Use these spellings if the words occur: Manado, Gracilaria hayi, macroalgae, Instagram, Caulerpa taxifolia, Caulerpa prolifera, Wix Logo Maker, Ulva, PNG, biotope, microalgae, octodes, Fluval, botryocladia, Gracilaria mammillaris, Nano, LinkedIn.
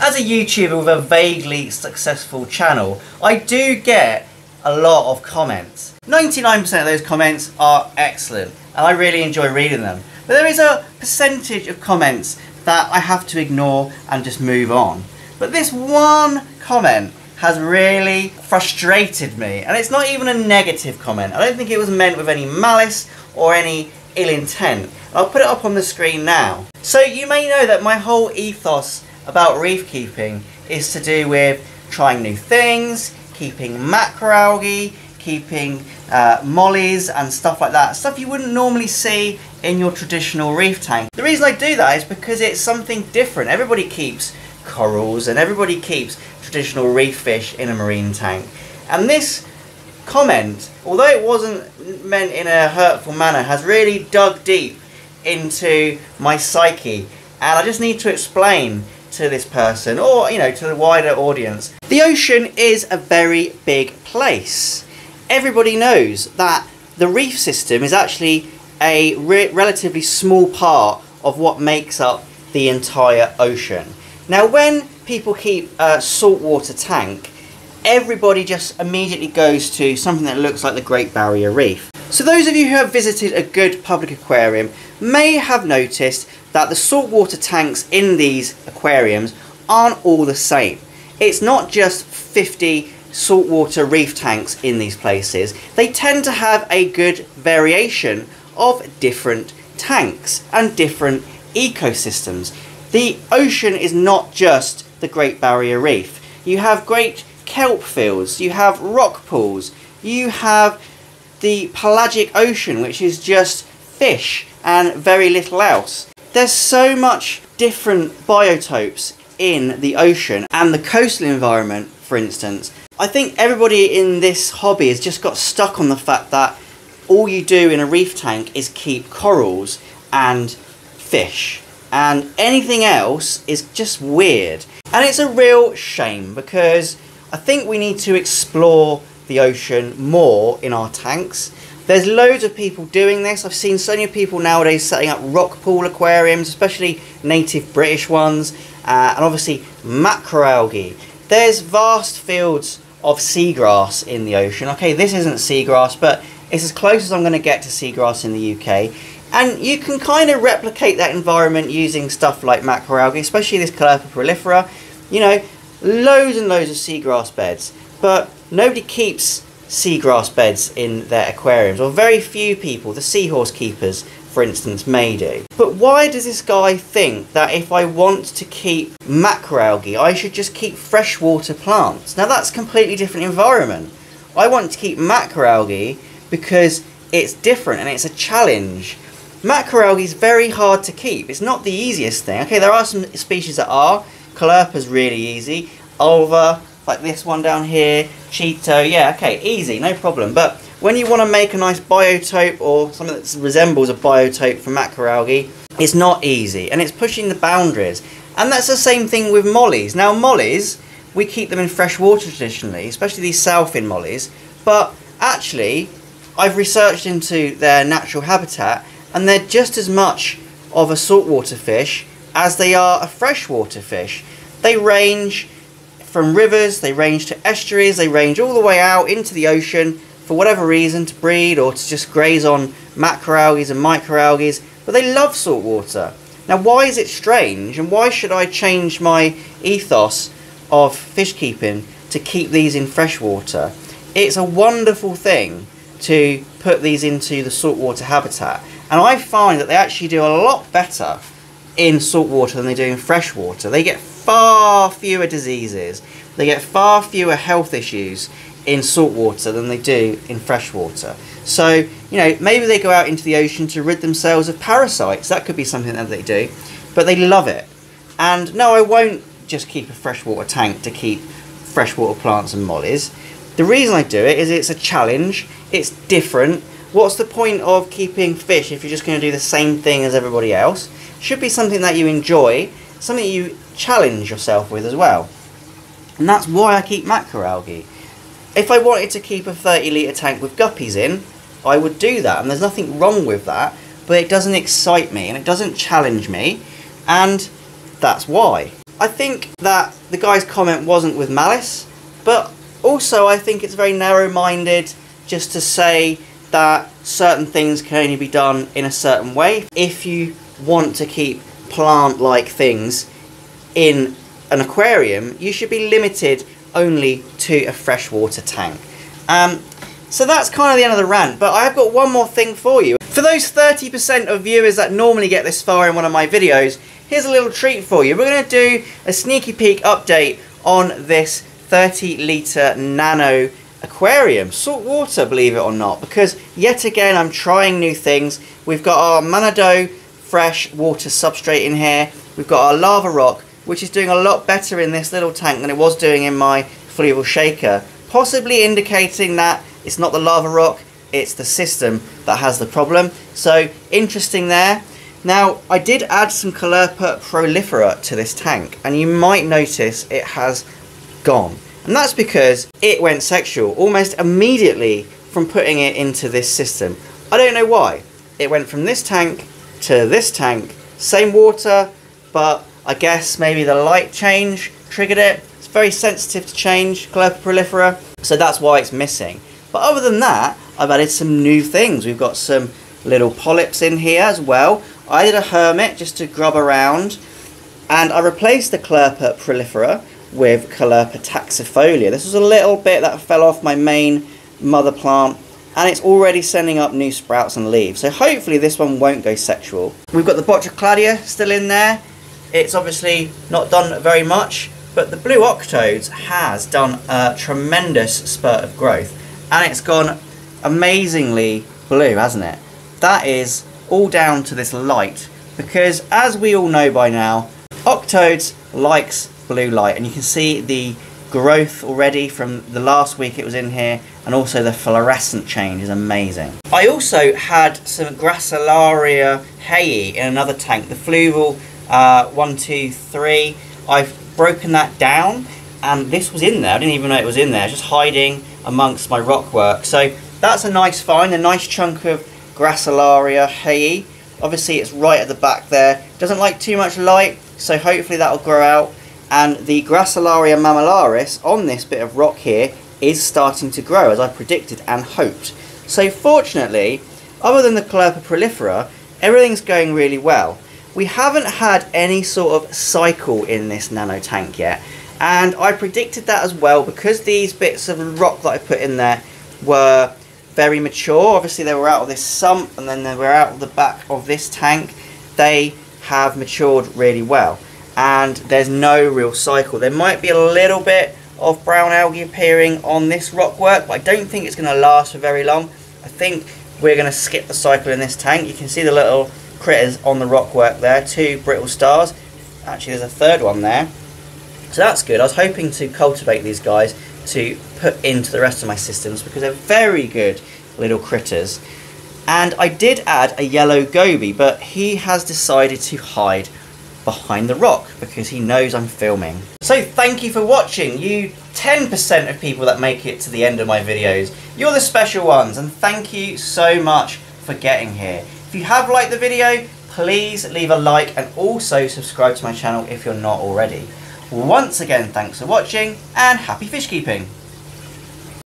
as a YouTuber with a vaguely successful channel, I do get a lot of comments. 99% of those comments are excellent, and I really enjoy reading them. But there is a percentage of comments that I have to ignore and just move on. But this one comment has really frustrated me, and it's not even a negative comment. I don't think it was meant with any malice or any ill intent. I'll put it up on the screen now. So you may know that my whole ethos about reef keeping is to do with trying new things, keeping macroalgae, keeping mollies and stuff like that, stuff you wouldn't normally see in your traditional reef tank. The reason I do that is because it's something different. Everybody keeps corals and everybody keeps traditional reef fish in a marine tank. And this comment, although it wasn't meant in a hurtful manner, has really dug deep into my psyche, and I just need to explain to this person, or you know, to the wider audience. The ocean is a very big place. Everybody knows that the reef system is actually a relatively small part of what makes up the entire ocean. Now when people keep a saltwater tank, everybody just immediately goes to something that looks like the Great Barrier Reef. So those of you who have visited a good public aquarium may have noticed that the saltwater tanks in these aquariums aren't all the same. It's not just 50 saltwater reef tanks in these places. They tend to have a good variation of different tanks and different ecosystems. The ocean is not just the Great Barrier Reef. You have great kelp fields, you have rock pools, you have the pelagic ocean, which is just fish and very little else. There's so much different biotopes in the ocean and the coastal environment, for instance. I think everybody in this hobby has just got stuck on the fact that all you do in a reef tank is keep corals and fish, and anything else is just weird. And it's a real shame, because I think we need to explore the ocean more in our tanks. There's loads of people doing this. I've seen so many people nowadays setting up rock pool aquariums, especially native British ones, and obviously macroalgae. There's vast fields of seagrass in the ocean. Okay, this isn't seagrass, but it's as close as I'm going to get to seagrass in the UK. And you can kind of replicate that environment using stuff like macroalgae, especially this Caulerpa prolifera. You know, loads and loads of seagrass beds, but nobody keeps seagrass beds in their aquariums, or very few people. The seahorse keepers, for instance, may do. But why does this guy think that if I want to keep macroalgae, I should just keep freshwater plants? Now that's a completely different environment. I want to keep macroalgae because it's different and it's a challenge. Macroalgae is very hard to keep. It's not the easiest thing. Okay, there are some species that are. Caulerpa's really easy. Ulva, like this one down here. Cheeto, yeah, okay, easy, no problem. But when you want to make a nice biotope or something that resembles a biotope for macroalgae, it's not easy, and it's pushing the boundaries. And that's the same thing with mollies. Now mollies, we keep them in fresh water traditionally, especially these southfin mollies, but actually I've researched into their natural habitat, and they're just as much of a saltwater fish as they are a freshwater fish. They range from rivers, they range to estuaries, they range all the way out into the ocean for whatever reason, to breed or to just graze on macroalgae and microalgae, but they love salt water. Now why is it strange, and why should I change my ethos of fish keeping to keep these in freshwater? It's a wonderful thing to put these into the saltwater habitat, and I find that they actually do a lot better in saltwater than they do in freshwater. They get far fewer diseases, they get far fewer health issues in saltwater than they do in freshwater. So, you know, maybe they go out into the ocean to rid themselves of parasites. That could be something that they do, but they love it. And no, I won't just keep a freshwater tank to keep freshwater plants and mollies. The reason I do it is it's a challenge, it's different. What's the point of keeping fish if you're just going to do the same thing as everybody else? It should be something that you enjoy, something you challenge yourself with as well. And that's why I keep macroalgae. If I wanted to keep a 30-litre tank with guppies in, I would do that, and there's nothing wrong with that, but it doesn't excite me and it doesn't challenge me, and that's why. I think that the guy's comment wasn't with malice, but also I think it's very narrow-minded just to say that certain things can only be done in a certain way. If you want to keep plant-like things in an aquarium, you should be limited only to a freshwater tank. So that's kind of the end of the rant, but I've got one more thing for you. For those 30% of viewers that normally get this far in one of my videos, here's a little treat for you. We're going to do a sneaky peek update on this 30-litre nano aquarium. Salt water, believe it or not, because yet again I'm trying new things. We've got our Manado fresh water substrate in here. We've got our lava rock, which is doing a lot better in this little tank than it was doing in my Fluval shaker, possibly indicating that it's not the lava rock, it's the system that has the problem. So interesting there. Now, I did add some Caulerpa prolifera to this tank, and you might notice it has gone. And that's because it went sexual almost immediately from putting it into this system. I don't know why. It went from this tank to this tank, same water, but I guess maybe the light change triggered it. It's very sensitive to change, Caulerpa prolifera, so that's why it's missing. But other than that, I've added some new things. We've got some little polyps in here as well. I did a hermit just to grub around, and I replaced the Caulerpa prolifera with Caulerpa taxifolia. This was a little bit that fell off my main mother plant, and it's already sending up new sprouts and leaves. So hopefully this one won't go sexual. We've got the botryocladia still in there. It's obviously not done very much, but the blue octodes has done a tremendous spurt of growth, and it's gone amazingly blue, hasn't it? That is all down to this light, because as we all know by now, octodes likes blue light, and you can see the growth already from the last week it was in here, and also the fluorescent change is amazing. I also had some Gracilaria hayi in another tank, the Fluval 1, 2, 3. I've broken that down, and this was in there. I didn't even know it was in there, just hiding amongst my rock work. So that's a nice find, a nice chunk of Gracilaria hayi. Obviously it's right at the back there, doesn't like too much light, so hopefully that'll grow out. And the Gracilaria mammillaris on this bit of rock here is starting to grow, as I predicted and hoped. So fortunately, other than the Caulerpa prolifera, everything's going really well. We haven't had any sort of cycle in this nano tank yet, and I predicted that as well, because these bits of rock that I put in there were very mature. Obviously they were out of this sump, and then they were out of the back of this tank. They have matured really well, and there's no real cycle. There might be a little bit of brown algae appearing on this rockwork, but I don't think it's going to last for very long. I think we're going to skip the cycle in this tank. You can see the little critters on the rockwork there, 2 brittle stars. Actually there's a third one there, so that's good. I was hoping to cultivate these guys to put into the rest of my systems, because they're very good little critters. And I did add a yellow goby, but he has decided to hide behind the rock because he knows I'm filming. So thank you for watching, you 10% of people that make it to the end of my videos. You're the special ones, and thank you so much for getting here. If you have liked the video, please leave a like, and also subscribe to my channel if you're not already. Once again, thanks for watching, and happy fish keeping!